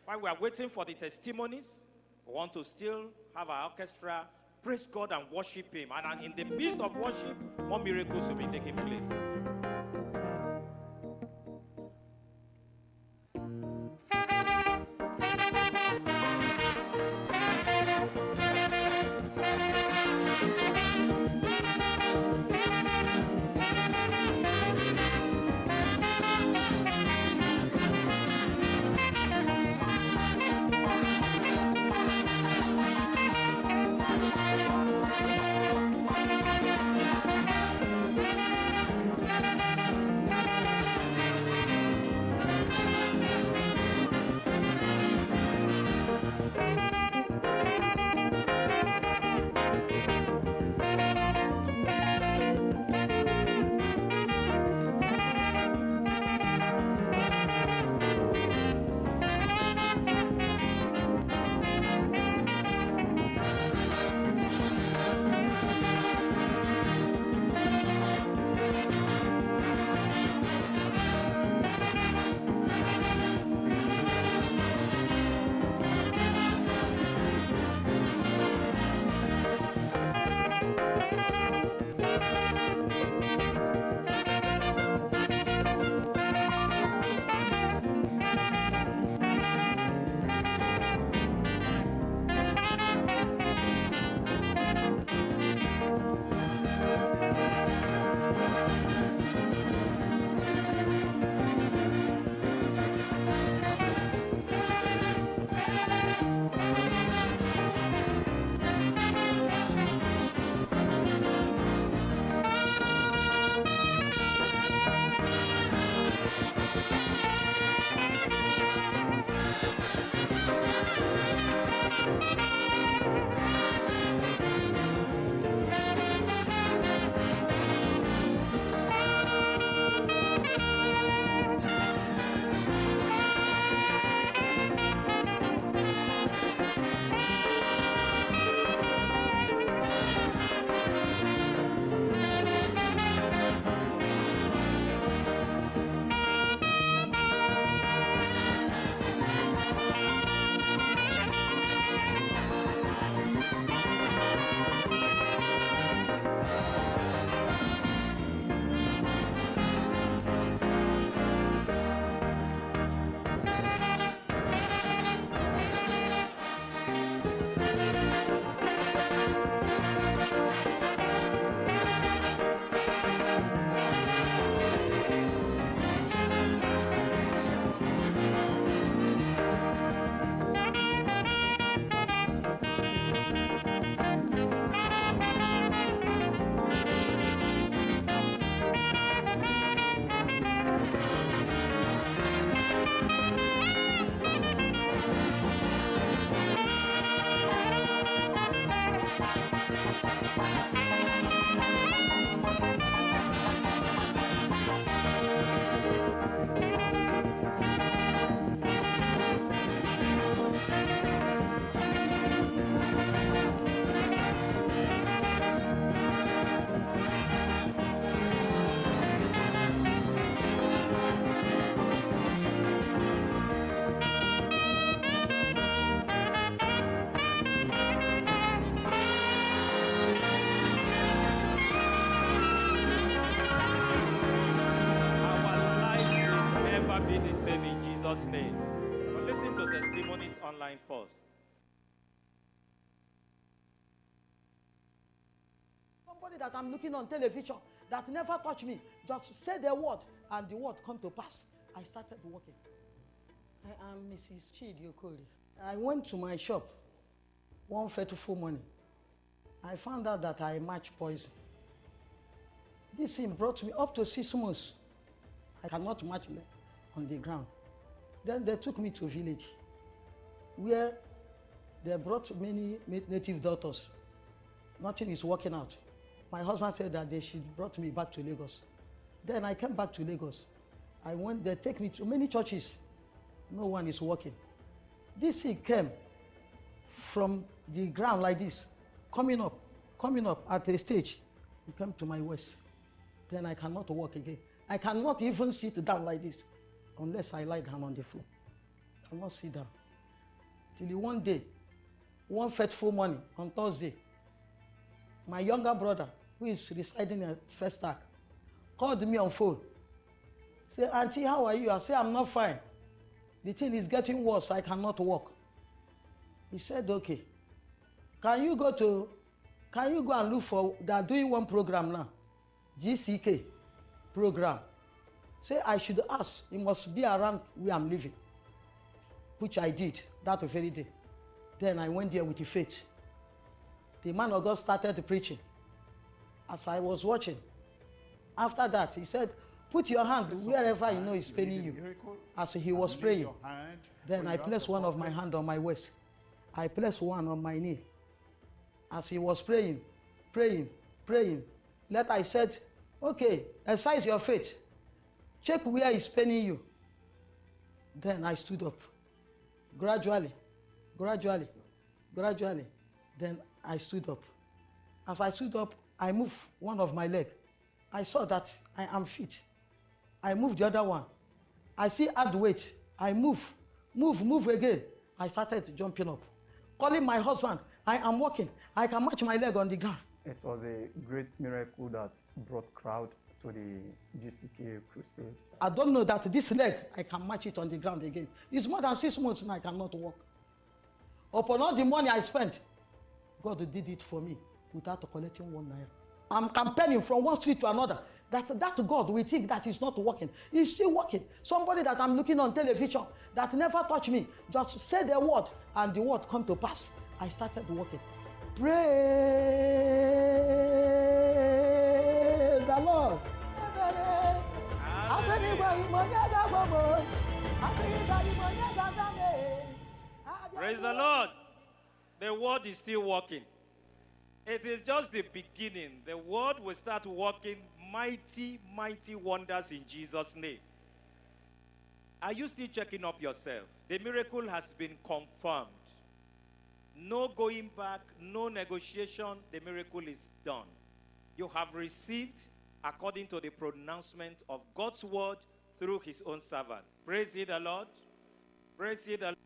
While we are waiting for the testimonies, we want to still have our orchestra praise God and worship him. And in the midst of worship, more miracles will be taking place. Thank you. God's name. But listen to testimonies online first. Somebody that I'm looking on television that never touched me, just say the word and the word come to pass. I started working. I am Missus Chidi Okori. I went to my shop one fateful morning. I found out that I match poison. This thing brought me up to six months. I cannot match on the ground. Then they took me to village where they brought many native daughters. Nothing is working out. My husband said that they should brought me back to Lagos. Then I came back to Lagos. I went, they take me to many churches. No one is working. This thing came from the ground like this, coming up, coming up at a stage. It came to my waist. Then I cannot walk again. I cannot even sit down like this unless I lie down on the floor. I cannot sit down. Till one day, one fateful morning on Thursday, my younger brother, who is residing at First Stack, called me on phone. Say, Auntie, how are you? I say, I'm not fine. The thing is getting worse. I cannot walk. He said, okay. Can you go to, can you go and look for, they are doing one program now. G C K program. Say I should ask, it must be around where I'm living, which I did that very day. Then I went there with the faith. The man of God started preaching. As I was watching, after that, he said, put your hand wherever you know is paining you. As he was praying, then I placed one of my hand on my waist. I placed one on my knee. As he was praying, praying, praying, later I said, okay, exercise your faith. Check where it's paining you. Then I stood up. Gradually, gradually, gradually, then I stood up. As I stood up, I moved one of my legs. I saw that I am fit. I moved the other one. I see add weight. I move, move, move again. I started jumping up. Calling my husband, I am walking. I can match my leg on the ground. It was a great miracle that brought crowd to the G C K crusade. I don't know that this leg, I can match it on the ground again. It's more than six months and I cannot walk. Upon all the money I spent, God did it for me without collecting one naira. I'm campaigning from one street to another. That, that God, we think that is not working. He's still working. Somebody that I'm looking on television that never touched me, just say the word and the word come to pass. I started working. Praise the Lord. Praise the Lord. The word is still working. It is just the beginning. The word will start working mighty, mighty wonders in Jesus' name. Are you still checking up yourself? The miracle has been confirmed. No going back, no negotiation. The miracle is done. You have received according to the pronouncement of God's word through his own servant. Praise ye the Lord. Praise ye the Lord.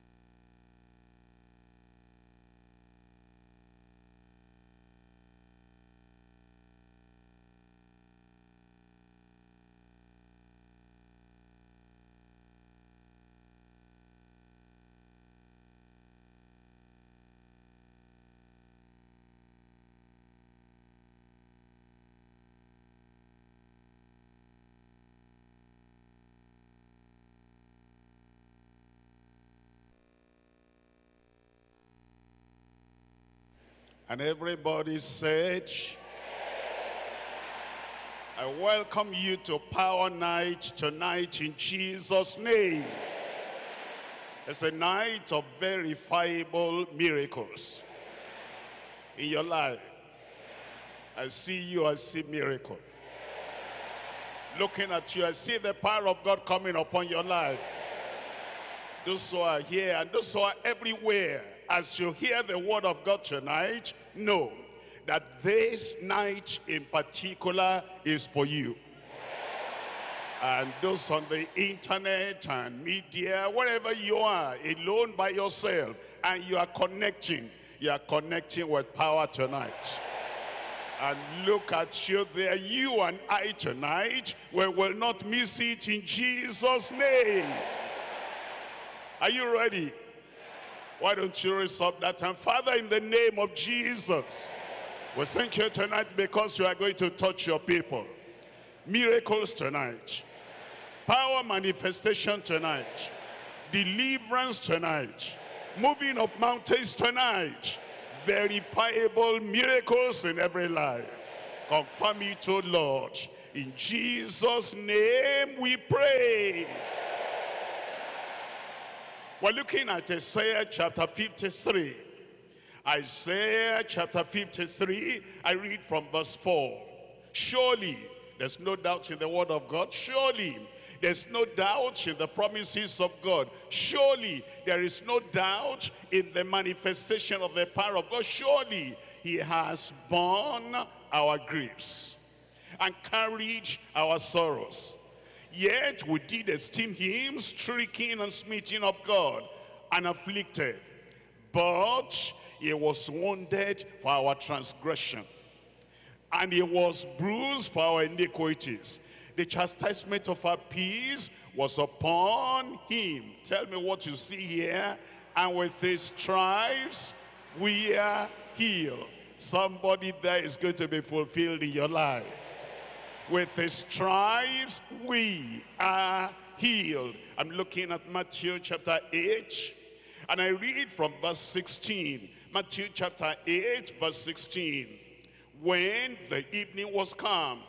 And everybody said, I welcome you to Power Night tonight in Jesus' name. It's a night of verifiable miracles in your life. I see you, I see miracle. Looking at you, I see the power of God coming upon your life. Those who are here and those who are everywhere, as you hear the word of God tonight, know that this night in particular is for you. And those on the internet and media, wherever you are, alone by yourself, and you are connecting, you are connecting with power tonight. And look at you there, you and I tonight, we will not miss it in Jesus' name. Are you ready? Yes. Why don't you raise up that hand? Father, in the name of Jesus, we thank you tonight because you are going to touch your people. Miracles tonight. Power manifestation tonight. Deliverance tonight. Moving up mountains tonight. Verifiable miracles in every life. Confirm it, O Lord. In Jesus' name we pray. We're looking at Isaiah chapter fifty-three. Isaiah chapter fifty-three, I read from verse four. Surely, there's no doubt in the word of God. Surely, there's no doubt in the promises of God. Surely, there is no doubt in the manifestation of the power of God. Surely, he has borne our griefs and carried our sorrows. Yet we did esteem him stricken and smitten of God and afflicted. But he was wounded for our transgression, and he was bruised for our iniquities. The chastisement of our peace was upon him. Tell me what you see here. And with his stripes we are healed. Somebody there is going to be fulfilled in your life. With his stripes we are healed. I'm looking at Matthew chapter eight, and I read from verse sixteen. Matthew chapter eight, verse sixteen. When the evening was come,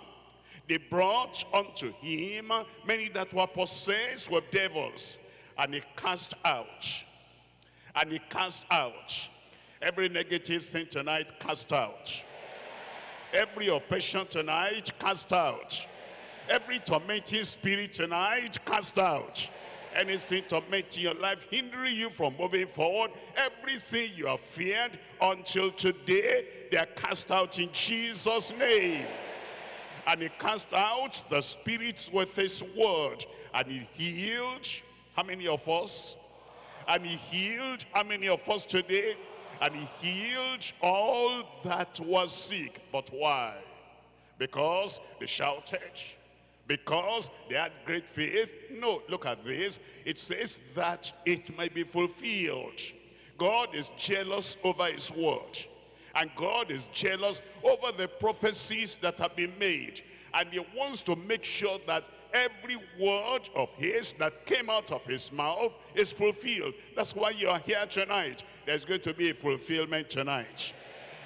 they brought unto him many that were possessed with devils, and he cast out. And he cast out. Every negative thing tonight, cast out. Every oppression tonight, cast out. Every tormenting spirit tonight, cast out. Anything tormenting your life, hindering you from moving forward, everything you have feared until today, they are cast out in Jesus' name. And he cast out the spirits with his word, and he healed how many of us? And he healed how many of us today? And he healed all that was sick. But why? Because they shouted? Because they had great faith? No, look at this. It says that it may be fulfilled. God is jealous over his word. And God is jealous over the prophecies that have been made. And he wants to make sure that every word of his that came out of his mouth is fulfilled. That's why you are here tonight. There's going to be a fulfillment tonight.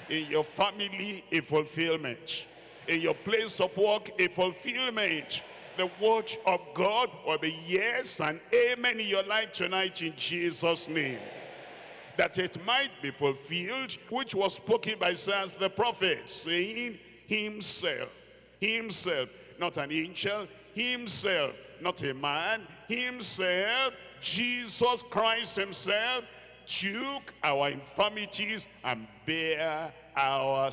In your family, a fulfillment. In your place of work, a fulfillment. The word of God will be yes and amen in your life tonight in Jesus' name. That it might be fulfilled, which was spoken by Isaiah the prophet, saying himself, himself, not an angel, himself, not a man, himself, Jesus Christ himself, took our infirmities and bare our